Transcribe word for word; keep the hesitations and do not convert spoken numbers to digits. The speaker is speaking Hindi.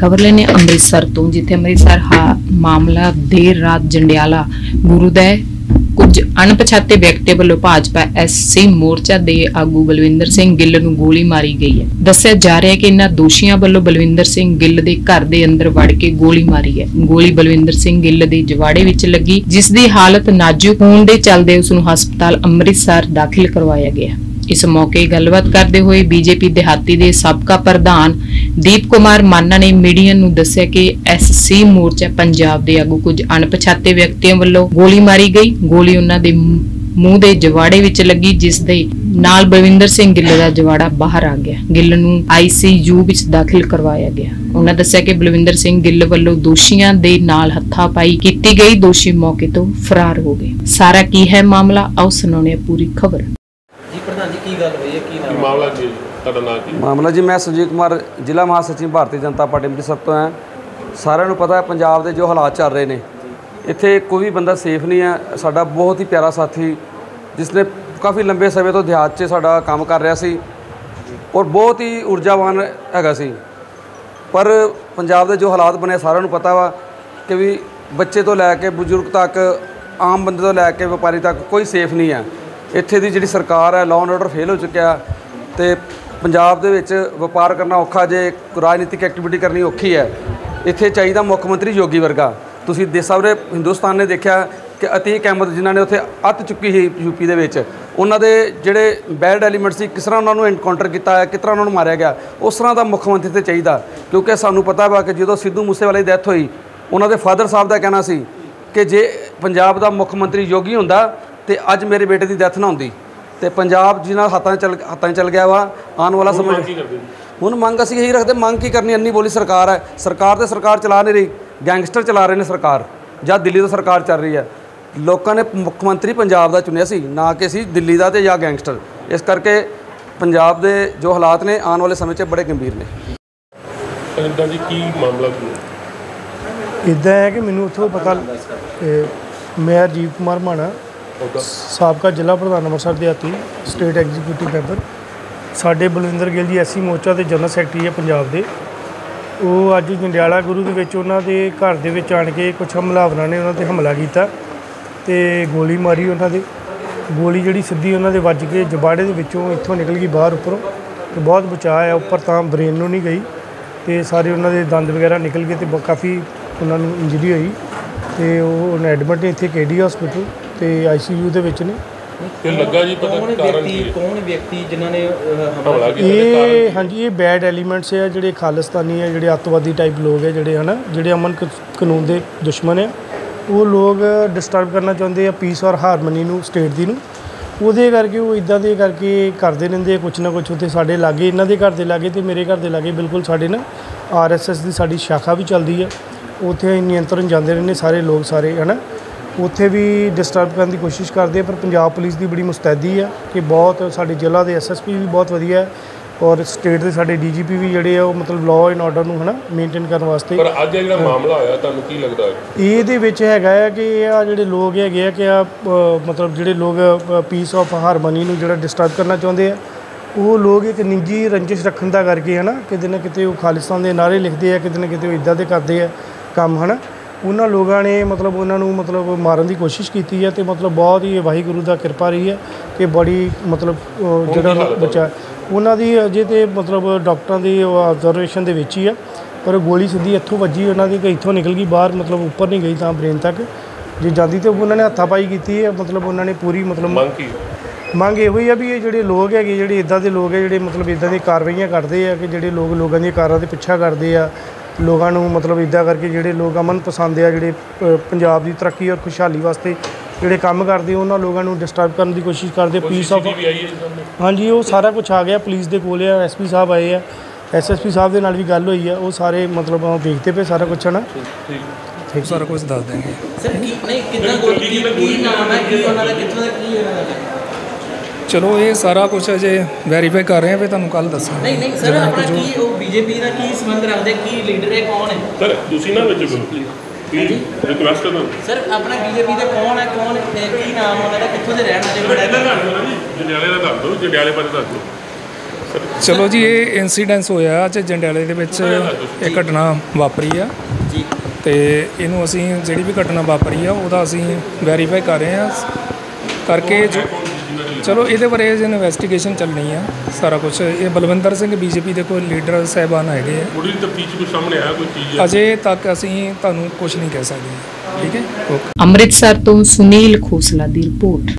खबर लेने अमृतसर तो, जिथे अमृतसर मामला देर रात जंडियाला गुरु दा कुछ अणपछाते व्यक्ति वालों भाजपा एससी मोर्चा दे आगू बलविंदर सिंह गिल नूं गोली मारी गई है। दस्सिया जा रहा है कि इन्हां दोषियों वालों बलविंदर सिंह गिल दे घर दे अंदर वड़ के गोली मारी है। गोली बलविंदर सिंह गिल दे जवाड़े विच लगी, जिस दी हालत नाजुक होण दे चलदे उस नूं हस्पताल अमृतसर दाखिल करवाया गया। इस मौके गलबात करते हुए बीजेपी देहाती दे सबका प्रधान दीप कुमार माना ने मीडिया नूं दस्सिया कि एससी मोर्चा पंजाब दे आगू कुछ अणपछाते व्यक्तियों वालों गोली मारी गई। गोली उन्हां दे मूंह दे जवाड़े विच लगी, जिस दे नाल बलविंदर सिंह गिल दा जवाड़ा बाहर आ गया। गिल नूं आईसीयू विच दाखिल करवाया गया। उन्हां दस्सिया कि बलविंदर सिंह गिल वालों दोषियों दे नाल हथापाई कीती गई, दोषी मौके तो फरार हो गए। सारा की है मामला, आओ सुणाउने पूरी खबर। मामला जी, मैं संजीव कुमार जिला महासचिव भारतीय जनता पार्टी अमृतसर तो हैं। सारे पता है पंजाब के जो हालात चल रहे हैं, इतने कोई भी बंदा सेफ नहीं है। साडा बहुत ही प्यारा साथी जिसने काफ़ी लंबे समय तो देहात से साडा काम कर रहा सी और बहुत ही ऊर्जावान हैगा सी, पर पंजाब के जो हालात बने सारे पता वा कि भी बच्चे तो लैके बुजुर्ग तक, आम बंदे तो लैके व्यापारी तक कोई सेफ नहीं है। ਇੱਥੇ ਦੀ ਜਿਹੜੀ ਸਰਕਾਰ ਹੈ ਲੌ ਐਂਡ ਆਰਡਰ ਫੇਲ ਹੋ ਚੁੱਕਿਆ ਤੇ ਪੰਜਾਬ ਦੇ ਵਿੱਚ ਵਪਾਰ ਕਰਨਾ ਔਖਾ ਜੇ, ਰਾਜਨੀਤਿਕ ਐਕਟੀਵਿਟੀ ਕਰਨੀ ਔਖੀ ਹੈ। ਇੱਥੇ ਚਾਹੀਦਾ ਮੁੱਖ ਮੰਤਰੀ ਯੋਗੀ ਵਰਗਾ। ਤੁਸੀਂ ਦੇਸਾਂ ਦੇ ਹਿੰਦੁਸਤਾਨ ਨੇ ਦੇਖਿਆ ਕਿ ਅਤੀਕ ਅਹਿਮਦ ਜਿਨ੍ਹਾਂ ਨੇ ਉੱਥੇ ਅੱਤ ਚੁੱਕੀ ਸੀ ਯੂਪੀ ਦੇ ਵਿੱਚ, ਉਹਨਾਂ ਦੇ ਜਿਹੜੇ ਬੈਡ ਐਲੀਮੈਂਟ ਸੀ ਕਿਸ ਤਰ੍ਹਾਂ ਉਹਨਾਂ ਨੂੰ ਐਨਕਾਊਂਟਰ ਕੀਤਾ ਹੈ, ਕਿਸ ਤਰ੍ਹਾਂ ਉਹਨਾਂ ਨੂੰ ਮਾਰਿਆ ਗਿਆ, ਉਸ ਤਰ੍ਹਾਂ ਦਾ ਮੁੱਖ ਮੰਤਰੀ ਤੇ ਚਾਹੀਦਾ। ਕਿਉਂਕਿ ਸਾਨੂੰ ਪਤਾ ਵਾ ਕਿ ਜਦੋਂ ਸਿੱਧੂ ਮੂਸੇਵਾਲੇ ਦੀ ਡੈਥ ਹੋਈ, ਉਹਨਾਂ ਦੇ ਫਾਦਰ ਸਾਹਿਬ ਦਾ ਕਹਿਣਾ ਸੀ ਕਿ ਜੇ ਪੰਜਾਬ ਦਾ ਮੁੱਖ ਮੰਤਰੀ ਯੋਗੀ ਹੁੰਦਾ तो अज मेरे बेटे की डैथ ना होंगी। तो पंजाब जिन्होंने हाथों चल हाथों चल गया वा आने वाला समय। हूँ मंग असी यही रखते, मंग की करनी अन्नी बोली सरकार है। सरकार तो सरकार चला नहीं रही, गैंगस्टर चला रहे हैं सरकार। जब दिल्ली तो सरकार चल रही है, लोगों ने मुख्यमंत्री पंजाब का चुनिया सी, ना कि असी दिल्ली का तो या गैंगस्टर। इस करके पंजाब के जो हालात ने आने वाले समय से बड़े गंभीर ने। इदा है कि मैनू उतो पता, मैं अजीत कुमार माना सबका जिला प्रधान अमृतसर देहाती स्टेट एग्जीक्यूटिव मैंबर, साढ़े बलविंदर गिल जी एससी मोर्चा के जनरल सैकटरी है पंजाब के। वो अज जंडियाला गुरु के उन्होंने घर के आण के कुछ हमलावरों ने उन्होंने हमला किया तो गोली मारी। उन्होंने गोली जी सीधी उन्होंने वज के जबाड़े के विचों इतों निकल गई बाहर उपरों, तो बहुत बचाव है। उपर तो ब्रेन में नहीं गई तो सारे उन्होंने दंद वगैरह निकल गए तो काफ़ी उन्होंने इंजरी हुई। तो उन्हें एडमिट ने इतने के डी हॉस्पिटल तो आई सी यू ने लगा जी। कौन व्यक्ति जिन्होंने ये हाँ जी, ये बैड एलीमेंट्स है जोड़े खालिस्तानी है, जोड़े अतवादी टाइप लोग है, जोड़े है ना, जोड़े अमन कानून के दुश्मन है। वो लोग डिस्टर्ब करना चाहते हैं पीस और हारमनी नू स्टेट दी नू, ਉਹਦੇ ਕਰਕੇ ਉਹ ਇਦਾਂ ਦੇ ਕਰਕੇ ਕਰਦੇ ਰਹਿੰਦੇ ਕੁਛ ਨਾ ਕੁਛ। ਉੱਥੇ ਸਾਡੇ ਲਾਗੇ, ਇਹਨਾਂ ਦੇ ਘਰ ਦੇ ਲਾਗੇ ਅਤੇ ਮੇਰੇ ਘਰ ਦੇ ਲਾਗੇ ਬਿਲਕੁਲ ਸਾਡੇ ਨਾ ਆਰ ਐਸ ਐਸ ਦੀ ਸਾਡੀ ਸ਼ਾਖਾ ਵੀ ਚੱਲਦੀ ਹੈ, ਉੱਥੇ ਨਿਯੰਤਰਣ ਜਾਂਦੇ ਰਹਿੰਦੇ ਸਾਰੇ ਲੋਕ ਸਾਰੇ ਹੈ ਨਾ। ਉੱਥੇ ਵੀ ਡਿਸਟਰਬ ਕਰਨ ਦੀ ਕੋਸ਼ਿਸ਼ ਕਰਦੇ ਆ, ਪਰ ਪੰਜਾਬ ਪੁਲਿਸ ਦੀ ਬੜੀ ਮੁਸਤੈਦੀ ਆ ਕਿ ਬਹੁਤ ਸਾਡੇ ਜ਼ਿਲ੍ਹਾ ਦੇ ਐਸ ਐਸ ਪੀ ਵੀ ਬਹੁਤ ਵਧੀਆ ਹੈ ਔਰ ਸਟੇਟ ਦੇ ਸਾਡੇ ਡੀ ਜੀ ਪੀ ਵੀ ਜਿਹੜੇ ਆ ਉਹ ਮਤਲਬ ਲਾਅ ਐਂਡ ਆਰਡਰ ਨੂੰ ਹੈ ਨਾ ਮੇਨਟੇਨ ਕਰਨ ਵਾਸਤੇ। ਪਰ ਅੱਜ ਜਿਹੜਾ ਮਾਮਲਾ ਹੋਇਆ ਤੁਹਾਨੂੰ ਕੀ ਲੱਗਦਾ ਹੈ ਇਹਦੇ ਵਿੱਚ ਹੈਗਾ ਆ ਕਿ ਆ ਜਿਹੜੇ ਲੋਕ ਹੈਗੇ ਆ ਕਿ ਆ ਮਤਲਬ ਜਿਹੜੇ ਲੋਕ ਪੀਸ ਆਫ ਹਾਰਮਨੀ ਨੂੰ ਜਿਹੜਾ ਡਿਸਟਰਬ ਕਰਨਾ ਚਾਹੁੰਦੇ ਆ ਉਹ ਲੋਕ ਇੱਕ ਨਿੱਜੀ ਰੰਜਿਸ਼ ਰੱਖਣ ਦਾ ਕਰਕੇ ਹੈ ਨਾ ਕਿਤੇ ਨਾ ਕਿਤੇ ਉਹ ਖਾਲਿਸਤਾਨ ਦੇ ਨਾਅਰੇ ਲਿਖਦੇ ਆ, ਕਿਤੇ ਨਾ ਕਿਤੇ ਉਹ ਇੱਦਾਂ ਦੇ ਕਰਦੇ ਆ ਕੰਮ ਹੈ ਨਾ। ਉਹਨਾਂ ਲੋਕਾਂ ਨੇ ਮਤਲਬ ਉਹਨਾਂ ਨੂੰ ਮਤਲਬ ਮਾਰਨ ਦੀ ਕੋਸ਼ਿਸ਼ ਕੀਤੀ ਹੈ ਅਤੇ ਮਤਲਬ ਬਹੁਤ ਹੀ ਵਾਹਿਗੁਰੂ ਦਾ ਕਿਰਪਾ ਰਹੀ ਹੈ ਕਿ ਬੜੀ ਮਤਲਬ ਜਿਹੜਾ ਬੱਚਾ ਉਹਨਾਂ ਦੀ ਅਜੇ ਤਾਂ ਮਤਲਬ ਡਾਕਟਰਾਂ ਦੀ ਆਬਜ਼ਰਵੇਸ਼ਨ ਦੇ ਵਿੱਚ ਹੀ ਆ, ਪਰ ਗੋਲੀ ਸਿੱਧੀ ਇੱਥੋਂ ਵੱਜੀ ਉਹਨਾਂ ਦੀ, ਇੱਥੋਂ ਨਿਕਲ ਗਈ ਬਾਹਰ, ਮਤਲਬ ਉੱਪਰ ਨਹੀਂ ਗਈ ਤਾਂ ਬ੍ਰੇਨ ਤੱਕ ਜੇ ਜਾਂਦੀ ਤਾਂ ਉਹਨਾਂ ਨੇ ਹੱਥਾਪਾਈ ਕੀਤੀ ਹੈ। ਮਤਲਬ ਉਹਨਾਂ ਨੇ ਪੂਰੀ ਮਤਲਬ ਮੰਗ ਇਹੋ ਹੀ ਆ ਵੀ ਇਹ ਜਿਹੜੇ ਲੋਕ ਹੈਗੇ, ਜਿਹੜੇ ਇੱਦਾਂ ਦੇ ਲੋਕ ਹੈ ਜਿਹੜੇ ਮਤਲਬ ਇੱਦਾਂ ਦੀਆਂ ਕਾਰਵਾਈਆਂ ਕਰਦੇ ਆ ਕਿ ਜਿਹੜੇ ਲੋਕ ਲੋਕਾਂ ਦੀਆਂ ਕਾਰਾਂ ਦੇ ਪਿੱਛਾ ਕਰਦੇ ਆ, ਲੋਕਾਂ ਨੂੰ ਮਤਲਬ ਇੱਦਾਂ ਕਰਕੇ ਜਿਹੜੇ ਲੋਕ ਅਮਨ ਪਸੰਦ ਆ, ਜਿਹੜੇ ਪੰਜਾਬ ਦੀ ਤਰੱਕੀ ਔਰ ਖੁਸ਼ਹਾਲੀ ਵਾਸਤੇ ਜਿਹੜੇ ਕੰਮ ਕਰਦੇ ਉਹਨਾਂ ਲੋਕਾਂ ਨੂੰ ਡਿਸਟਰਬ ਕਰਨ ਦੀ ਕੋਸ਼ਿਸ਼ ਕਰਦੇ ਪੁਲਿਸ ਆਫ। ਹਾਂਜੀ, ਉਹ ਸਾਰਾ ਕੁਝ ਆ ਗਿਆ ਪੁਲਿਸ ਦੇ ਕੋਲ ਆ, ਐਸ ਪੀ ਸਾਹਿਬ ਆਏ ਆ, ਐਸ ਐਸ ਪੀ ਸਾਹਿਬ ਦੇ ਨਾਲ ਵੀ ਗੱਲ ਹੋਈ ਆ, ਉਹ ਸਾਰੇ ਮਤਲਬ ਵੇਖਦੇ ਪਏ ਸਾਰਾ ਕੁਛ ਹੈ ਨਾ। ਠੀਕ, ਸਾਰਾ ਕੁਝ ਦੱਸ ਦੇਣਗੇ। चलो ये सारा कुछ अजे वेरीफाई कर रहे हैं, फिर तुहानूं कल दस्सां। नहीं नहीं सर, अपना की ओ बीजेपी दा की संबंध रखदे, की लीडर है, कौन है सर? ਤੁਸੀਂ ਨਾ ਵਿੱਚ ਬਿਲਕੁਲ ਰਿਕੁਐਸਟ ਕਰਨਾ ਸਰ, ਆਪਣਾ ਬੀਜੇਪੀ ਦੇ ਕੌਣ ਹੈ, ਕੌਣ ਕੀ ਨਾਮ ਉਹਨਾਂ ਦਾ, ਕਿੱਥੋਂ ਦੇ ਰਹਿਣ ਵਾਲੇ? ਜੰਡਿਆਲੇ ਦਾ ਦੱਸ ਦਿਓ, ਜੰਡਿਆਲੇ ਬਾਰੇ ਦੱਸ ਦਿਓ। चलो जी ये इंसीडेंस होया अज जंडियाले दे विच एक घटना वापरी है तो इनू असी जिहड़ी भी घटना वापरी है उहदा असी वेरीफाई कर रहे हैं करके जो चलो ये बारे इन्वेस्टिगेशन चलनी है सारा कुछ। ये बलविंदर सिंह बीजेपी के कोई लीडर साहबान है अजे तक असी तुहानू कुछ नहीं कह सकते। ठीक है, ओके। अमृतसर तो सुनील खोसला की रिपोर्ट।